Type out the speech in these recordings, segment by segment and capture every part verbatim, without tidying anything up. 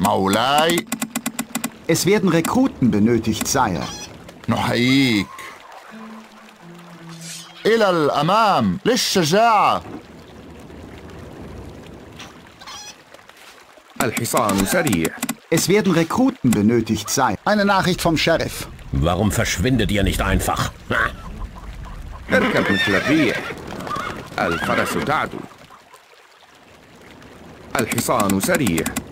Maulai. Es werden Rekruten benötigt, Sire. نحييك. إلى الأمام للشجاعة. الحصان سريع. Es werden Rekruten benötigt sein. Eine Nachricht vom Sheriff. Warum verschwindet ihr nicht einfach?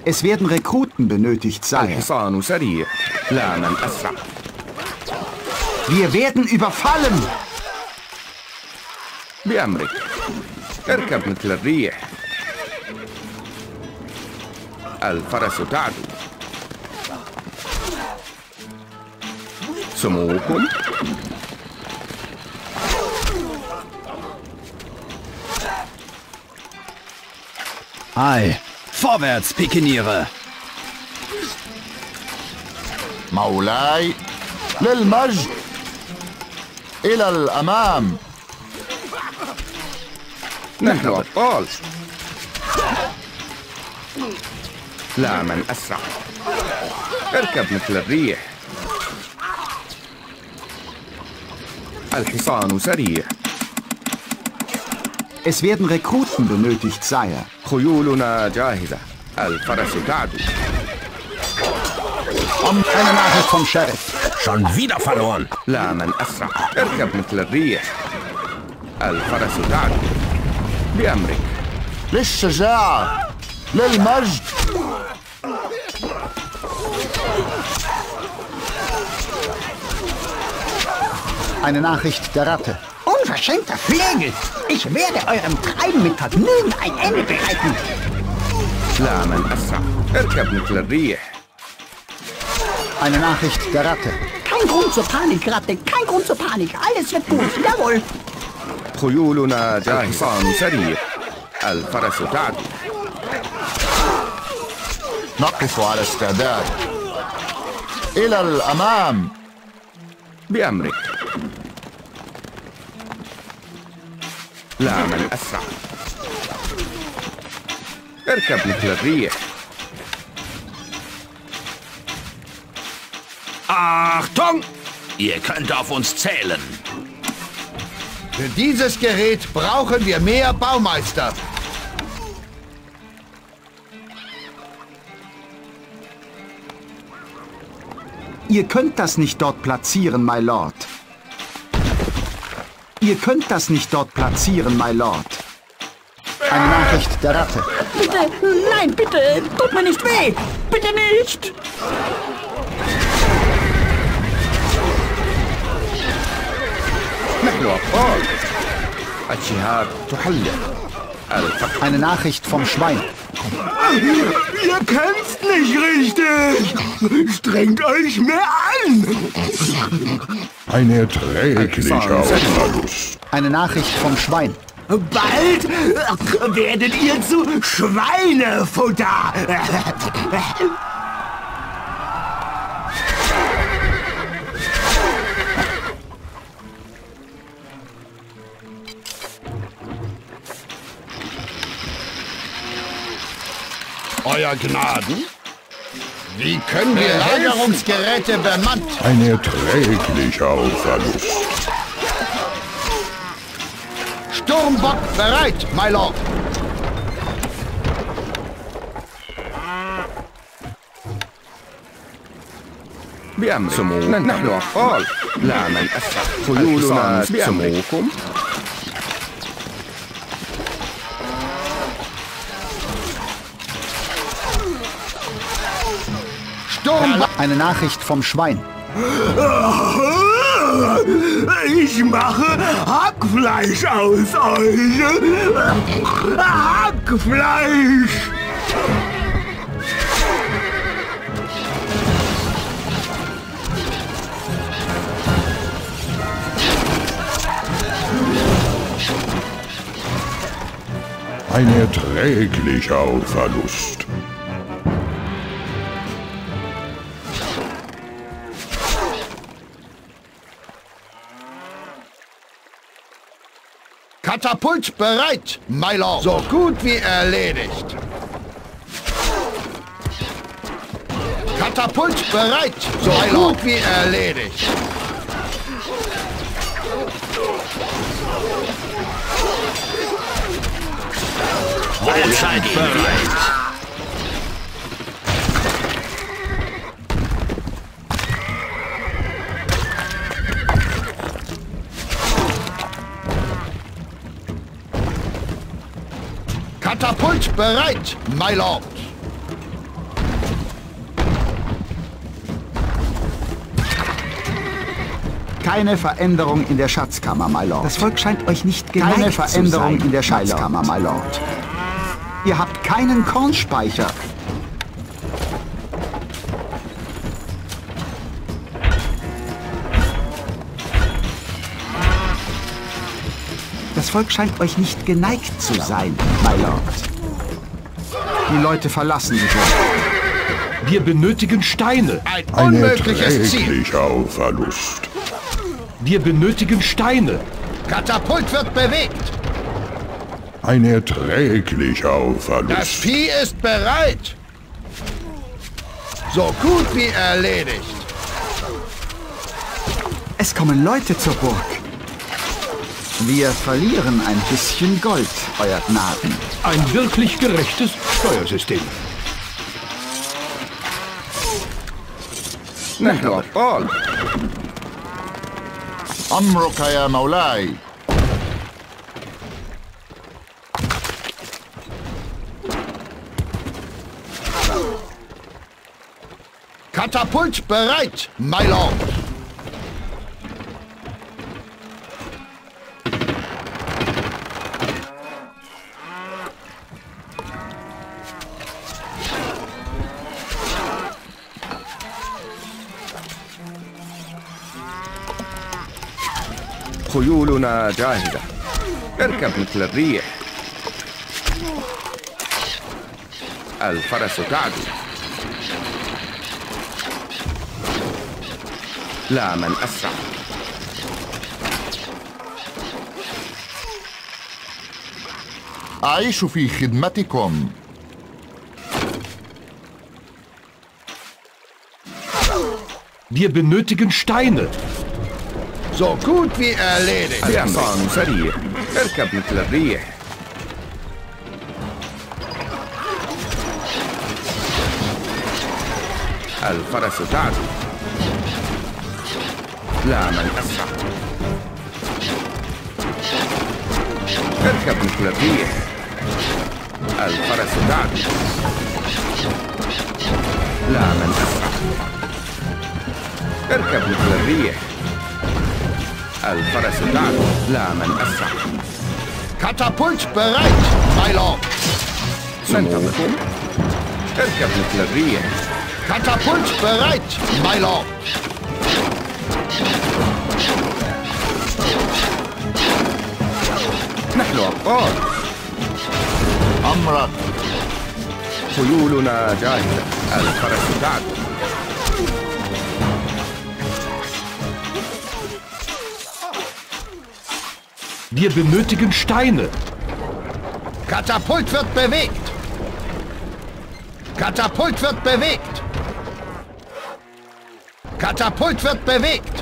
Es werden Rekruten benötigt sein. Wir werden überfallen. الفرس تعدو سموكم Ei, vorwärts, Pikeniere! مولاي للمجد إلى الأمام نحن أبطال لا من أسرع اركب مثل الريح الحصان سريع Es werden Rekruten benötigt, Sire. خيولنا جاهزة الفرس تعدو Eine Nachricht vom Sheriff. Schon wieder verloren. لا من أسرع اركب مثل الريح الفرس تعدو بأمرك للشجاعة للمجد Eine Nachricht der Ratte. Unverschämter Flegel! Ich werde eurem Treiben mit Vergnügen ein Ende bereiten! Eine Nachricht der Ratte. Kein Grund zur Panik, Ratte! Kein Grund zur Panik! Alles wird gut! Jawohl! نقف على استعداد إلى الأمام بأمرك لا من أسرع اركب مثل الريح Achtung! Ihr könnt auf uns zählen. Für dieses Gerät brauchen wir mehr Baumeister. Ihr könnt das nicht dort platzieren, my lord. Ihr könnt das nicht dort platzieren, my lord. Eine Nachricht der Ratte. Bitte, nein, bitte, tut mir nicht weh. Bitte nicht. Eine Nachricht vom Schwein. Ihr, ihr kämpft nicht richtig! Strengt euch mehr an! Ein erträglicher Verlust. Eine Nachricht vom Schwein. Bald werdet ihr zu Schweinefutter! Euer Gnaden? Wie können wir Lagerungsgeräte bemannt? Ein erträglicher Verlust. Sturmbock bereit, my lord. Eine Nachricht vom Schwein. Ich mache Hackfleisch aus euch. Hackfleisch! Ein erträglicher Verlust. Katapult bereit, my lord. So gut wie erledigt. Katapult bereit. So gut wie erledigt. Allzeit bereit. Katapult bereit, my lord. Keine Veränderung in der Schatzkammer, my lord. Das Volk scheint euch nicht geneigt zu sein. Keine Veränderung in der Schatzkammer, my lord. Ihr habt keinen Kornspeicher. Das Volk scheint euch nicht geneigt zu sein, my lord. Die Leute verlassen die Stadt. Wir benötigen Steine. Ein unmögliches Ziel. Verlust. Wir benötigen Steine. Katapult wird bewegt. Ein erträglicher Verlust. Das Vieh ist bereit. So gut wie erledigt. Es kommen Leute zur Burg. Wir verlieren ein bisschen Gold, euer Gnaden. Ein wirklich gerechtes Steuersystem. Nicht Lord Paul. Amrukaya Maulai. Katapult bereit, my lord. خيولنا جاهزة تركب مثل الريح الفرس تعدو لا من أسرع أعيش في خدمتكم Wir benötigen Steine. So gut wie erledigt. الحصان سريع. اركب مثل الريح. الفرس تعدو. لا من أسرع. اركب مثل الريح. الفرس تعدو. لا من أسرع. اركب مثل الريح. الفرس تعدو لا من أسرع. Katapult bereit, my lord. منتظركم. اركب مثل الريح. Katapult bereit, my lord. نحن أبطال. أمرك. خيولنا جاهزة. الفرس تعدو. Wir benötigen Steine. Katapult wird bewegt. Katapult wird bewegt. Katapult wird bewegt.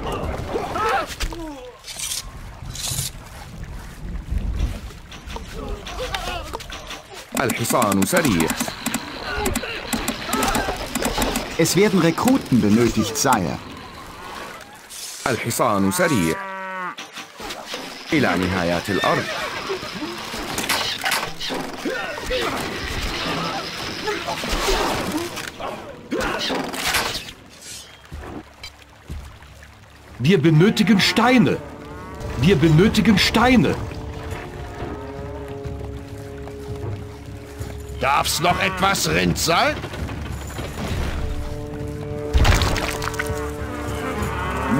Es werden Rekruten benötigt, Sire. الحصان سريع. إلى نهاية الأرض. Wir benötigen Steine. Wir benötigen Steine. Darf's noch etwas Rind sein?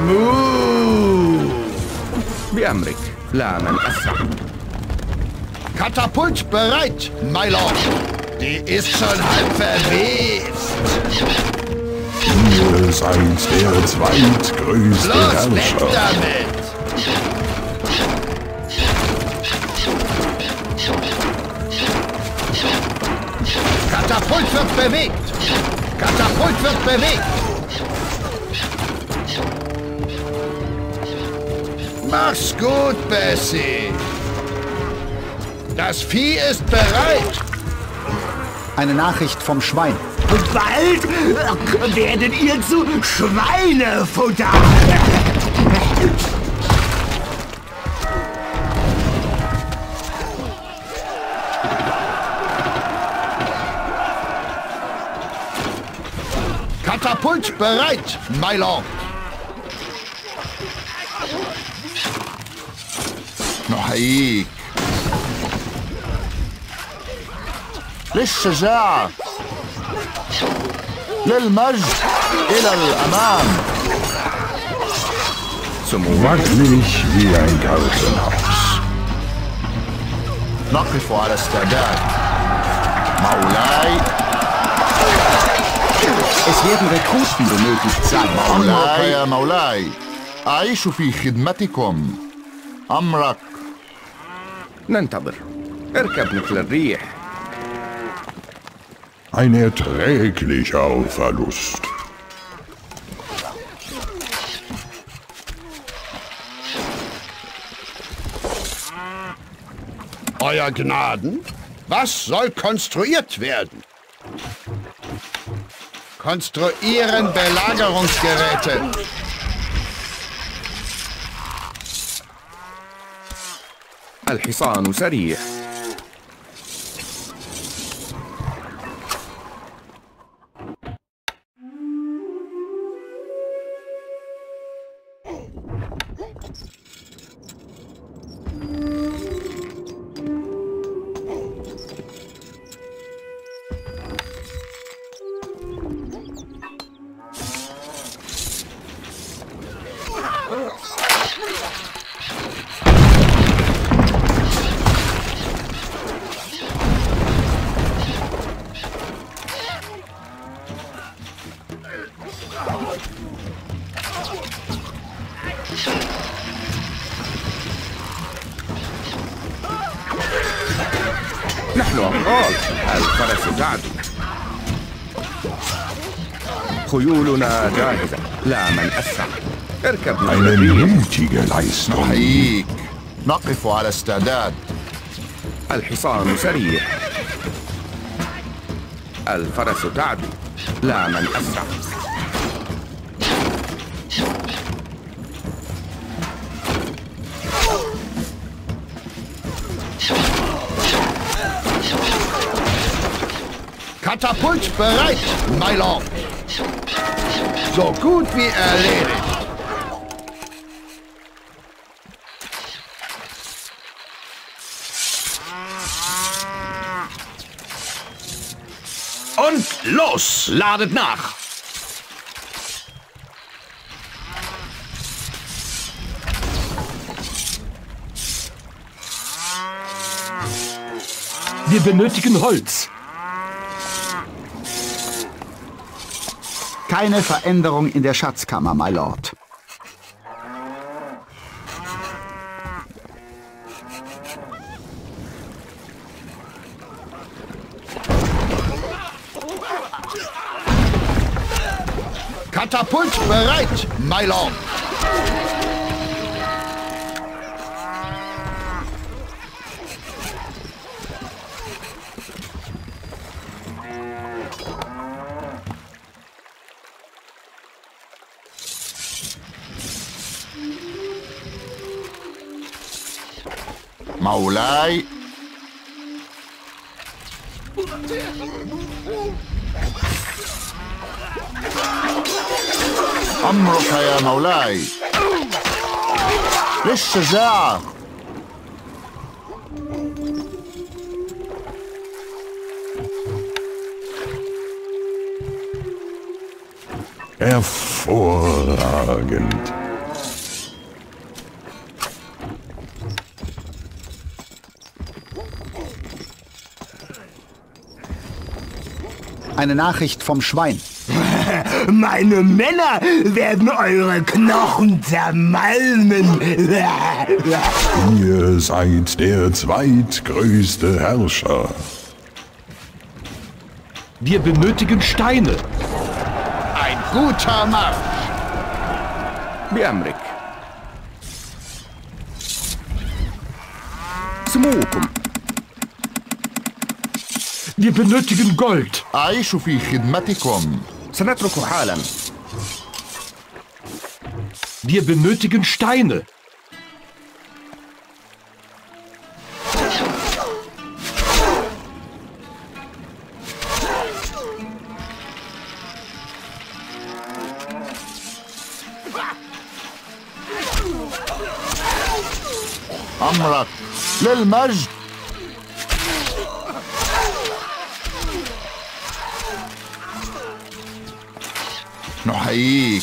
Muuu! بأمرك. لا من أسرع. Katapult bereit, my lord. Die ist schon halb verwest. Ihr seid der zweitgrößte Herrscher. Los, weg damit! Katapult wird bewegt. Katapult wird bewegt. Mach's gut, Bessie. Das Vieh ist bereit. Eine Nachricht vom Schwein. Bald werdet ihr zu Schweinefutter. Katapult bereit, my lord. Nein. للشجاعة للمجد إلى الأمام. Zum wackelig wie ein Gartenhaus. نقف على استعداد مولاي. Es werden Rekruten benötigt sein. مولاي يا مولاي أعيش في خدمتكم. أمرك. ننتظر. اركب مثل الريح. Ein erträglicher Verlust. Euer Gnaden, was soll konstruiert werden? Konstruieren Belagerungsgeräte. الحصان سريع. نحن أبطال، الفرس تعدو. خيولنا جاهزة، لا من أسرع. اركب نحييك. نقف على استعداد. الحصان سريع. الفرس تعدو، لا من أسرع. Katapult bereit, my lord. So gut wie erledigt. Und los, ladet nach. Wir benötigen Holz. Keine Veränderung in der Schatzkammer, my lord. Katapult bereit, my lord. مولاي أمرك يا مولاي للشجاعة hervorragend. Eine Nachricht vom Schwein. Meine Männer werden eure Knochen zermalmen. Ihr seid der zweitgrößte Herrscher. Wir benötigen Steine. Ein guter Marsch. Biamrik. Smokum. Wir benötigen Gold. أعيش في خدمتكم. سنترك حالا. Wir benötigen Steine. أمرك للمجد. نحييك.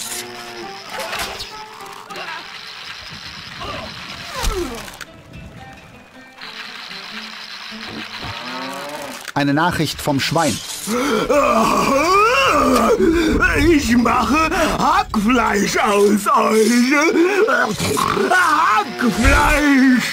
Eine Nachricht vom Schwein. Ich mache Hackfleisch aus euch. Hackfleisch!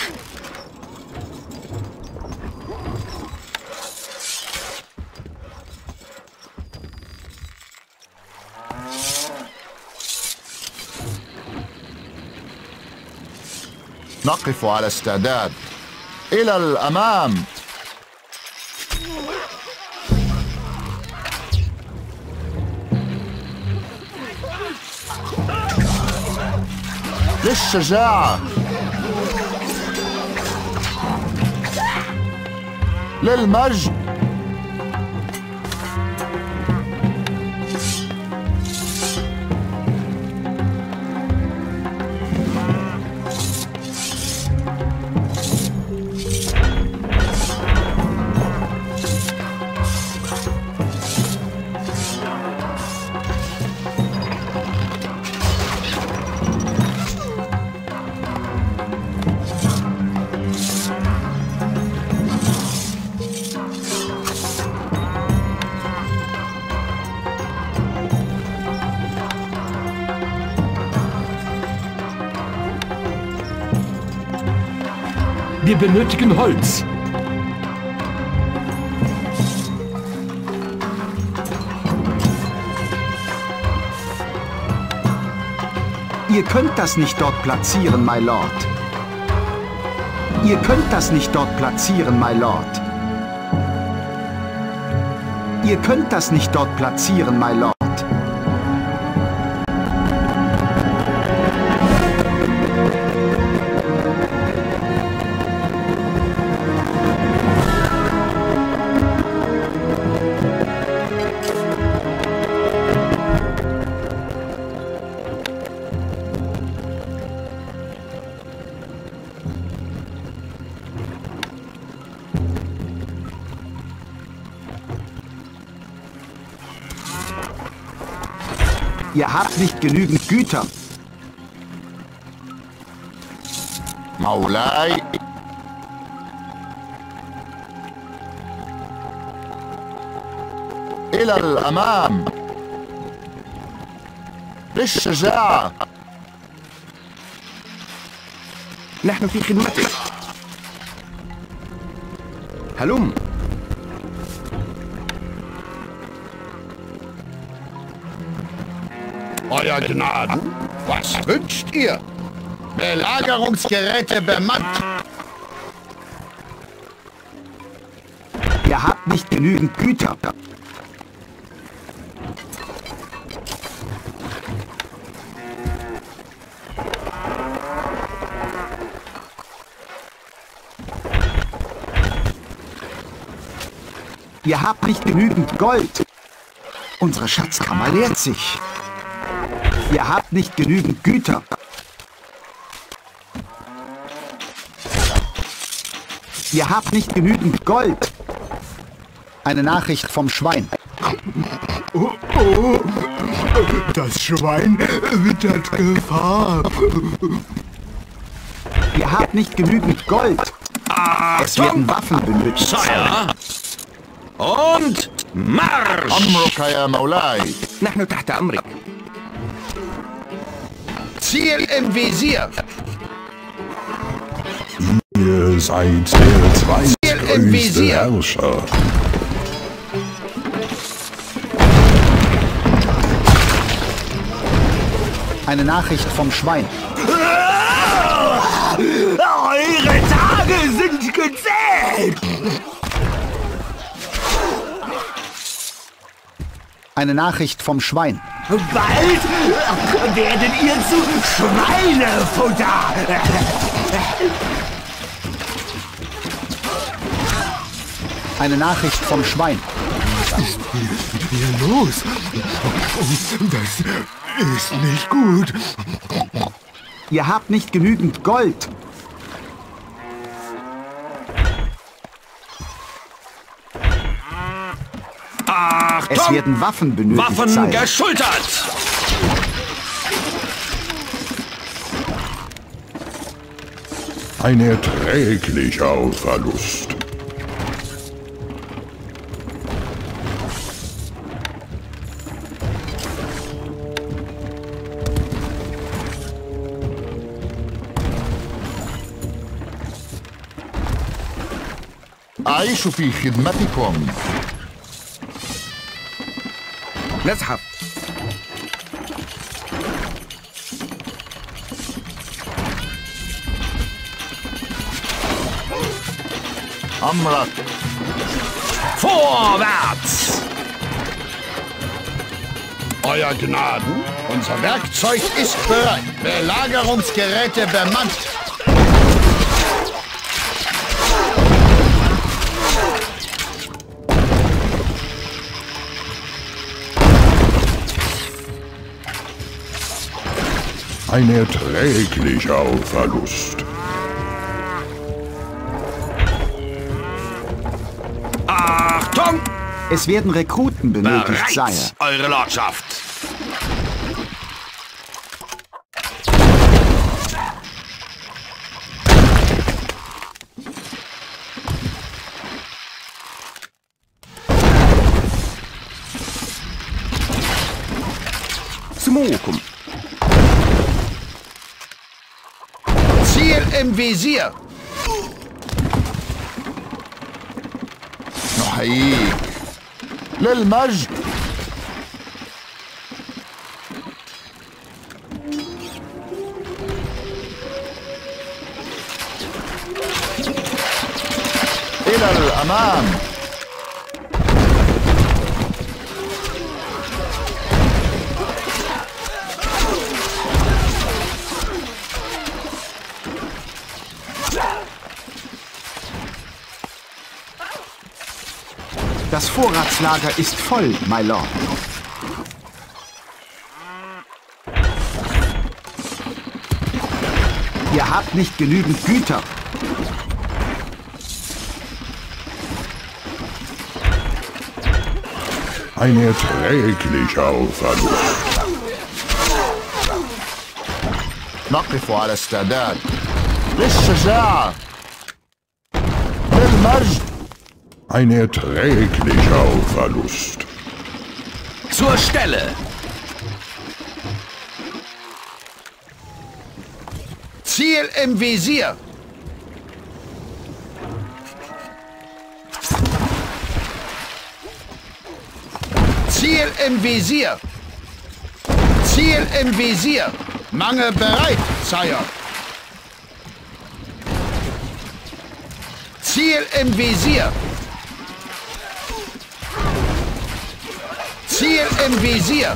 نقف على استعداد إلى الأمام. للشجاعة. للمجد. Wir benötigen Holz. Ihr könnt das nicht dort platzieren, my Lord. Ihr könnt das nicht dort platzieren, my Lord. Ihr könnt das nicht dort platzieren, my Lord. Ihr habt nicht genügend Güter. Maulai. إلى الأمام. بالشجاعة. نحن في خدمتك. هلم. Euer Gnaden, was wünscht ihr? Belagerungsgeräte bemannt. Ihr habt nicht genügend Güter. Ihr habt nicht genügend Gold. Unsere Schatzkammer leert sich. Ihr habt nicht genügend Güter. Ihr habt nicht genügend Gold. Eine Nachricht vom Schwein. Oh, oh. Das Schwein wittert Gefahr. Ihr habt nicht genügend Gold. Achtung. Es werden Waffen benötigt. Sire. Und Marsch! أمرك يا مولاي. نحن تحت أمرك. Ziel im Visier. Ihr seid der zweite Ziel im Visier. Herrscher. Eine Nachricht vom Schwein. Eure Tage sind gezählt! Eine Nachricht vom Schwein. Bald werdet ihr zu Schweinefutter! Eine Nachricht vom Schwein. Was ist hier los? Das ist nicht gut. Ihr habt nicht genügend Gold. Achtung! Es werden Waffen benötigt. Waffen sein. Geschultert! Ein erträglicher Verlust. عايش في خدمتكم نزحف أمرك Vorwärts! Euer Gnaden, unser Werkzeug ist bereit. Belagerungsgeräte bemannt. Ein erträglicher Verlust. Achtung! Es werden Rekruten benötigt sein. Eure Lordschaft! Smokum. Im Visier. نحييك للمجد. إلى الأمام. Das Vorratslager ist voll, my lord. Ihr habt nicht genügend Güter. Ein erträglicher Verlust. نقف على استعداد للشجاعة للمجد. Ein erträglicher Verlust. Zur Stelle! Ziel im Visier! Ziel im Visier! Ziel im Visier! Mange bereit, Sire! Ziel im Visier! Ziel im Visier.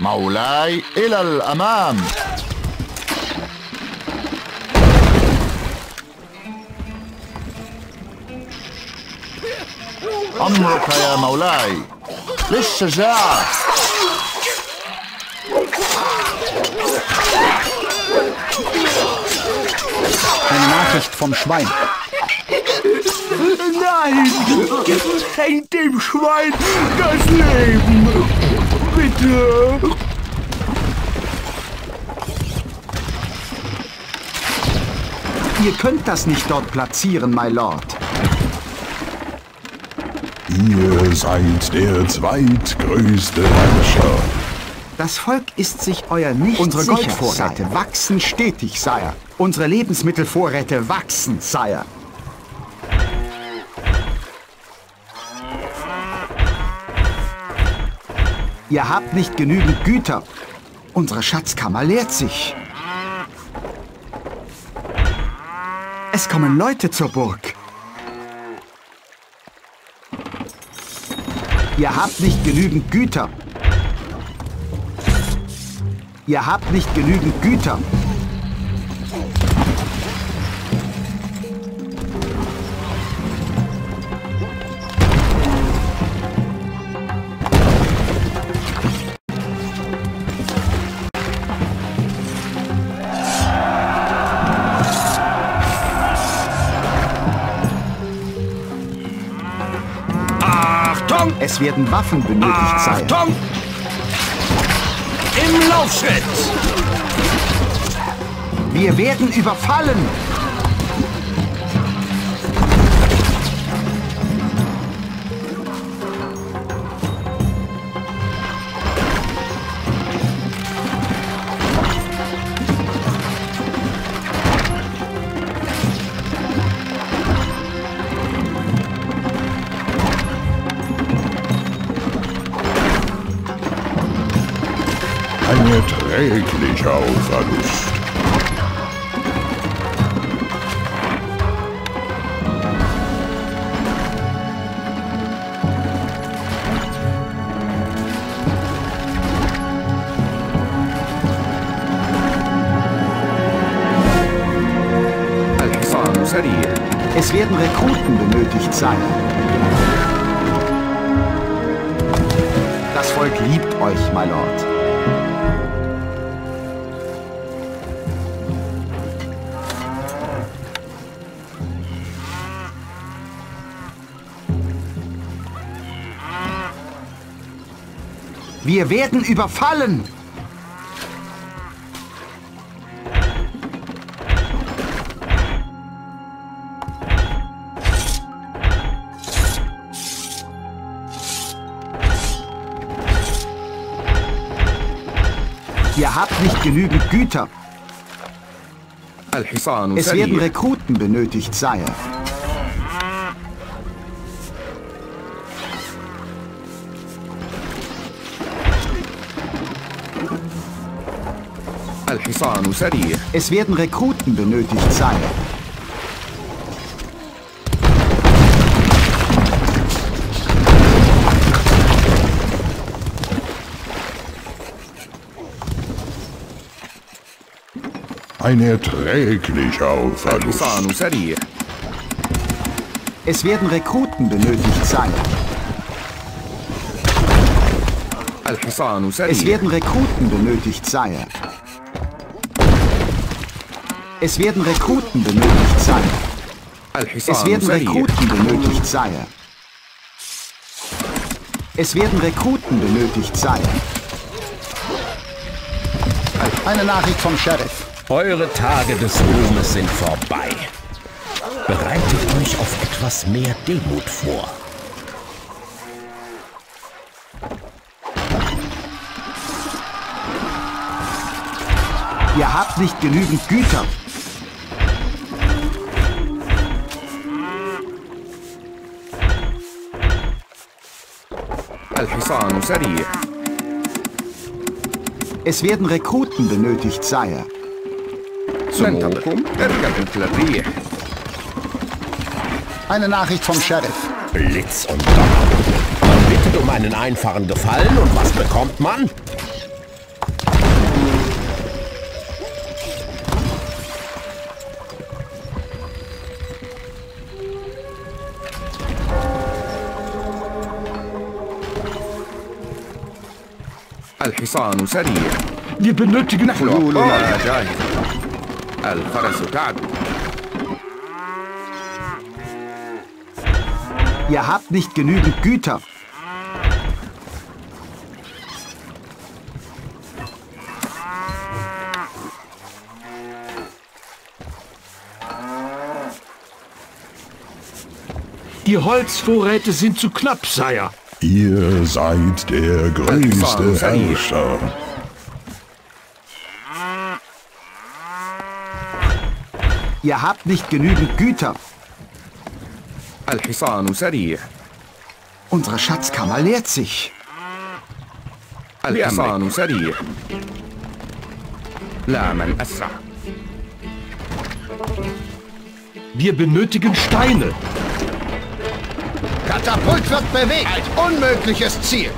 مولاي إلى الأمام. أمرك يا مولاي للشجاعة. Eine Nachricht vom Schwein. Nein! Schenkt dem Schwein das Leben! Bitte! Ihr könnt das nicht dort platzieren, my lord. Ihr seid der zweitgrößte Herrscher. Das Volk ist sich euer nicht Unsere sicher, Goldvorräte Sire. wachsen stetig, Sire. Unsere Lebensmittelvorräte wachsen, Sire. Ihr habt nicht genügend Güter. Unsere Schatzkammer leert sich. Es kommen Leute zur Burg. Ihr habt nicht genügend Güter. Ihr habt nicht genügend Güter. Es werden Waffen benötigt, Sire. Achtung! Im Laufschritt! Wir werden überfallen! Erträglicher Verlust. Es werden Rekruten benötigt sein. Das Volk liebt euch, my Lord. Wir werden überfallen! Ihr habt nicht genügend Güter. Es werden Rekruten benötigt, Sire. Es werden Rekruten benötigt, Sire. Ein erträglicher Verlust. Es werden Rekruten benötigt, Sire. Es werden Rekruten benötigt, Sire. Es werden Rekruten benötigt, Sire. Es werden Rekruten benötigt, Sire. Es werden Rekruten benötigt, Sire. Eine Nachricht vom Sheriff. Eure Tage des Ruhmes sind vorbei. Bereitet euch auf etwas mehr Demut vor. Ihr habt nicht genügend Güter. Es werden Rekruten benötigt, Sire. Eine Nachricht vom Sheriff. Blitz und Donner. Man bittet um einen einfachen Gefallen und was bekommt man? Wir benötigen Flur. Ihr habt nicht genügend Güter. Die Holzvorräte sind zu knapp, Sire. Ihr seid der größte Herrscher. Ihr habt nicht genügend Güter. Unsere Schatzkammer leert sich. Wir benötigen Steine. Katapult wird bewegt. Unmögliches Ziel.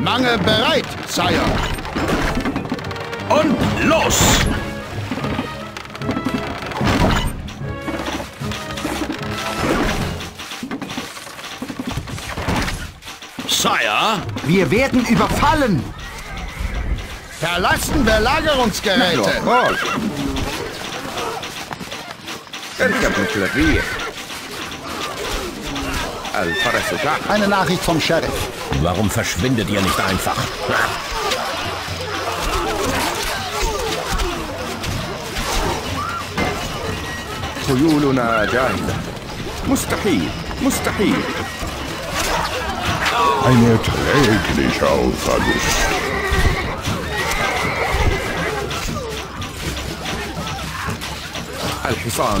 Lange bereit, Sire. Und los! Sire? Wir werden überfallen! Verlassen Belagerungsgeräte! Eine Nachricht vom Sheriff. Warum verschwindet ihr nicht einfach? Mustahil, Mustahil. Ein erträglicher Verlust. Ein erträglicher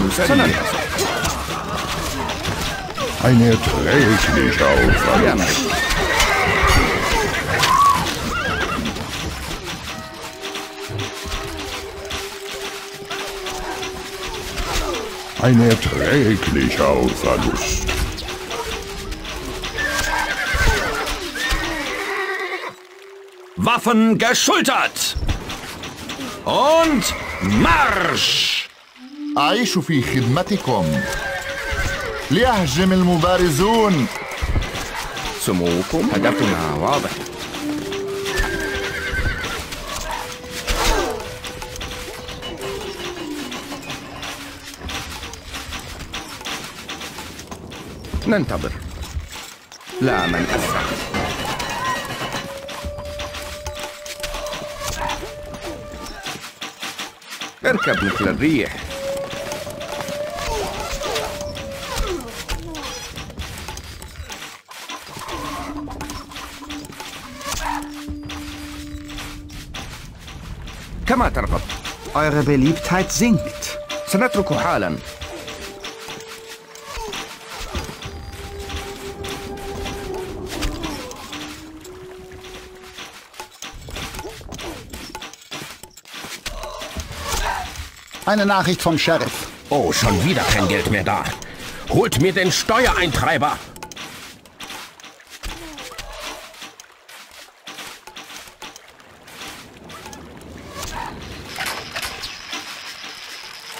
Verlust. Ein erträglicher Verlust. Waffen geschultert! Und Marsch! أعيش في خدمتكم. ليهجم المبارزون. سموكم هدفنا واضح. ننتظر لا من أسرع اركب مثل الريح كما ترغب. Eure Beliebtheit sinkt. سنترك حالا. Eine Nachricht vom Sheriff. Oh, schon wieder kein Geld mehr da. Holt mir den Steuereintreiber.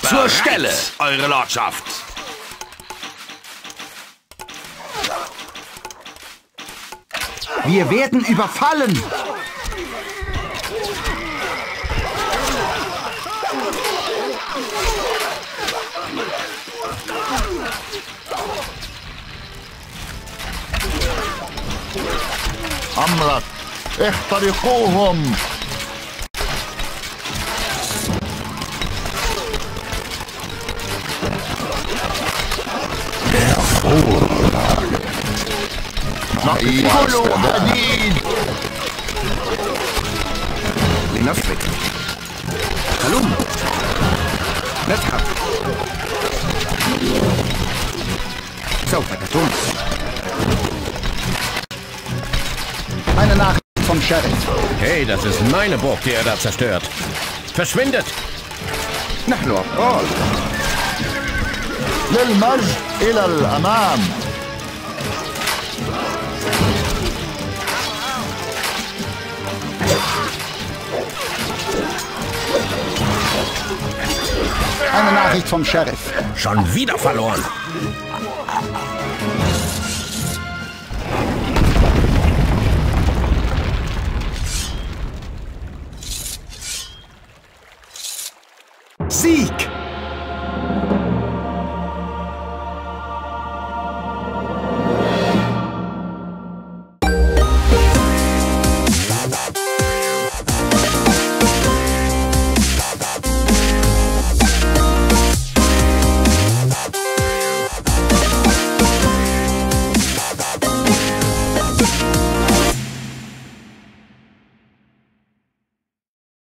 Bereit, zur Stelle, eure Lordschaft. Wir werden überfallen. أمرك احترقوهم نقتلوا الحديد لنفرك هلم نسحب سوف تتم. Eine Nachricht vom Sheriff. Hey, das ist meine Burg, die er da zerstört. Verschwindet! Na nur, Lil ila al-Amam. Eine Nachricht vom Sheriff. Schon wieder verloren.